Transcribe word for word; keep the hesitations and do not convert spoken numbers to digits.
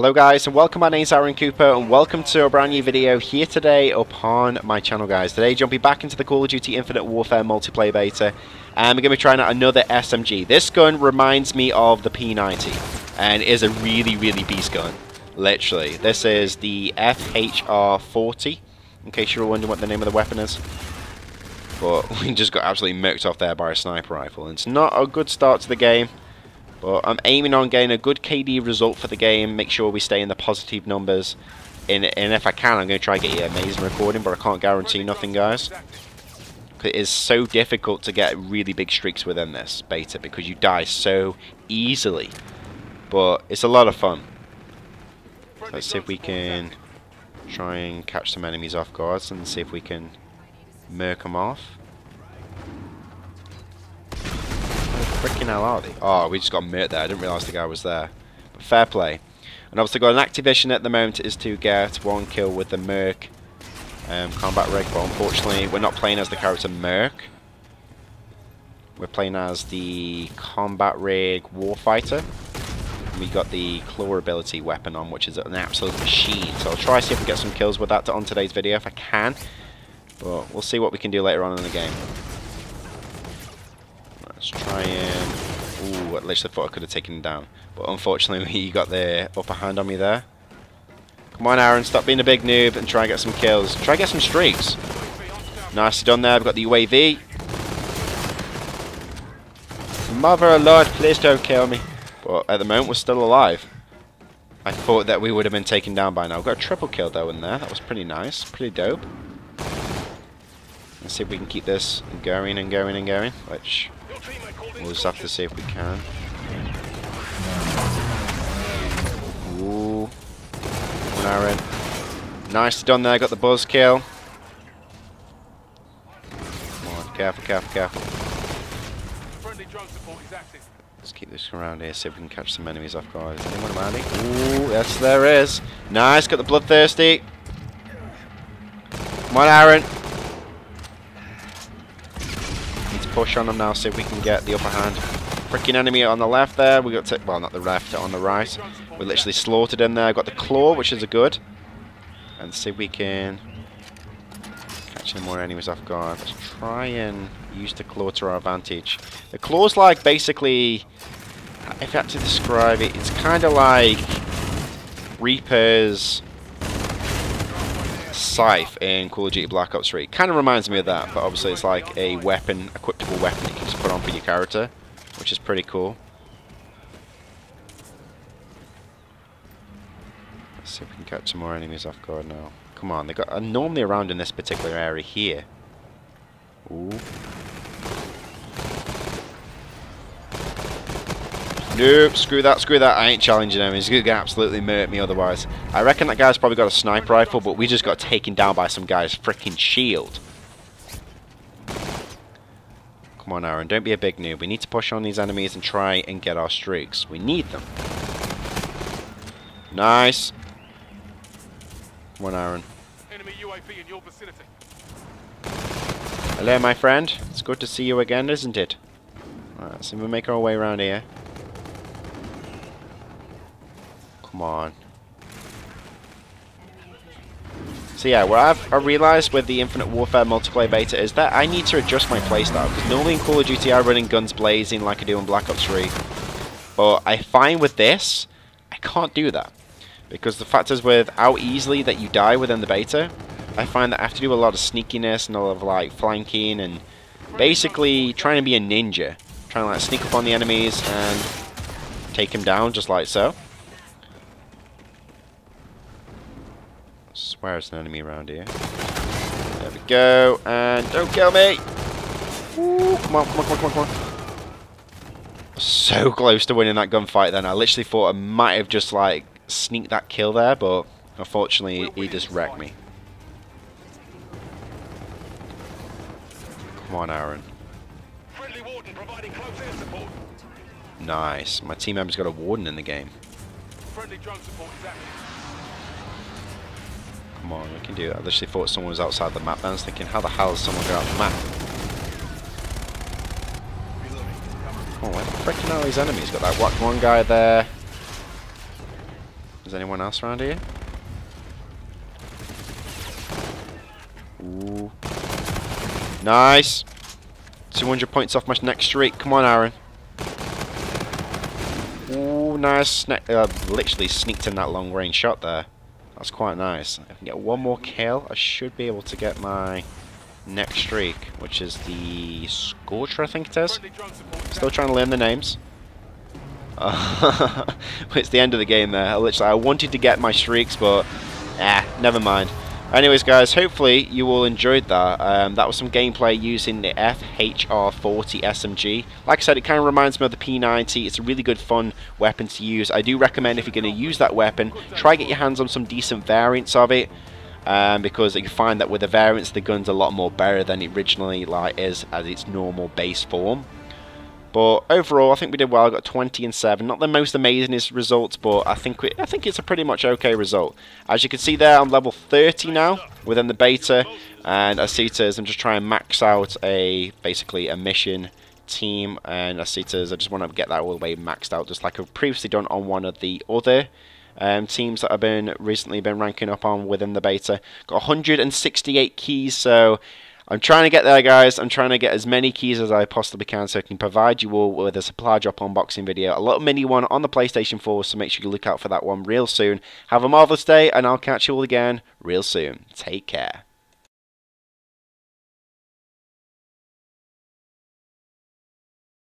Hello guys and welcome, my name's Aaron Cooper and welcome to a brand new video here today upon my channel guys. Today jumping back into the Call of Duty Infinite Warfare multiplayer beta and we're going to be trying out another S M G. This gun reminds me of the P ninety and is a really really beast gun, literally. This is the F H R forty, in case you're wondering what the name of the weapon is. But we just got absolutely murked off there by a sniper rifle. It's not a good start to the game. But I'm aiming on getting a good K D result for the game, make sure we stay in the positive numbers, and, and if I can I'm going to try to get you amazing recording, but I can't guarantee nothing guys. It is so difficult to get really big streaks within this beta because you die so easily, but it's a lot of fun. Let's see if we can try and catch some enemies off guards and see if we can merc them off. Freaking hell are they? Oh, we just got murked there. I didn't realise the guy was there. But fair play. And obviously got an activation at the moment is to get one kill with the Merc um, Combat Rig. But unfortunately, we're not playing as the character Merc. We're playing as the Combat Rig Warfighter. And we got the Claw ability weapon on, which is an absolute machine. So I'll try to see if we get some kills with that on today's video if I can. But we'll see what we can do later on in the game. Let's try and... Ooh, I literally thought I could have taken him down. But unfortunately, he got the upper hand on me there. Come on, Aaron, stop being a big noob and try and get some kills. Try and get some streaks. Nicely done there. We've got the U A V. Mother of Lord, please don't kill me. But at the moment, we're still alive. I thought that we would have been taken down by now. We've got a triple kill, though, in there. That was pretty nice. Pretty dope. Let's see if we can keep this going and going and going, which... we'll just have to see if we can. Ooh. One hour in. Nicely done there, got the buzz kill. Come on, careful, careful, careful. Let's keep this around here, see if we can catch some enemies off guard. Is anyone around here? Ooh, yes there is. Nice, got the bloodthirsty. Come on, Aaron. Push on them now, see if we can get the upper hand. Freaking enemy on the left there. We got to, well, not the left, on the right. We literally slaughtered him there. Got the claw, which is a good. And see if we can catch any more enemies off guard. Let's try and use the claw to our advantage. The claw's like basically, if I had to describe it, it's kind of like Reapers. Scythe in Call of Duty Black Ops three. Kind of reminds me of that, but obviously it's like a weapon, equipable weapon that you can just put on for your character, which is pretty cool. Let's see if we can catch some more enemies off guard now. Come on, they got are normally around in this particular area here. Ooh. Nope, screw that, screw that, I ain't challenging him, he's going to absolutely murder me otherwise. I reckon that guy's probably got a sniper rifle, but we just got taken down by some guy's freaking shield. Come on Aaron, don't be a big noob, we need to push on these enemies and try and get our streaks. We need them. Nice. Come on Aaron. Enemy U A V in your vicinity. Hello my friend, it's good to see you again, isn't it? Alright, so we'll make our way around here. Come on. So yeah, what I've I realised with the Infinite Warfare multiplayer beta is that I need to adjust my playstyle. Because normally in Call of Duty I'm running guns blazing like I do in Black Ops three. But I find with this, I can't do that. Because the fact is with how easily that you die within the beta, I find that I have to do a lot of sneakiness and a lot of like flanking and basically trying to be a ninja. Trying to like sneak up on the enemies and take them down just like so. Swear it's an enemy around here. There we go, and don't kill me! Ooh, come on, come on, come on, come on, come on. So close to winning that gunfight then. I literally thought I might have just, like, sneaked that kill there, but unfortunately he just wrecked me. Come on, Aaron. Nice. My team member's got a warden in the game. Friendly drone support is active. Come on, we can do it. I literally thought someone was outside the map and I was thinking, how the hell is someone going out the map? Come on, where the frickin' are these enemies? Got that whack one guy there. Is anyone else around here? Ooh. Nice! two hundred points off my next streak. Come on, Aaron. Ooh, nice. I uh, literally sneaked in that long range shot there. That's quite nice. If I can get one more kill, I should be able to get my next streak, which is the Scorcher, I think it is. Still trying to learn the names. Uh, it's the end of the game there. I literally, I wanted to get my streaks, but eh, never mind. Anyways, guys, hopefully you all enjoyed that. Um, that was some gameplay using the F H R forty S M G. Like I said, it kind of reminds me of the P ninety. It's a really good, fun weapon to use. I do recommend if you're going to use that weapon, try get your hands on some decent variants of it, um, because you find that with the variants, the gun's a lot more better than it originally like is as its normal base form. But overall, I think we did well. I got twenty and seven. Not the most amazing results, but I think we, I think it's a pretty much okay result. As you can see there, I'm level thirty now within the beta, and I see it is I'm just trying to max out a basically a mission team, and I see it is I just want to get that all the way maxed out, just like I've previously done on one of the other um, teams that I've been recently been ranking up on within the beta. Got one hundred sixty-eight keys, so. I'm trying to get there, guys. I'm trying to get as many keys as I possibly can so I can provide you all with a supply drop unboxing video. A little mini one on the PlayStation four, so make sure you look out for that one real soon. Have a marvelous day, and I'll catch you all again real soon. Take care.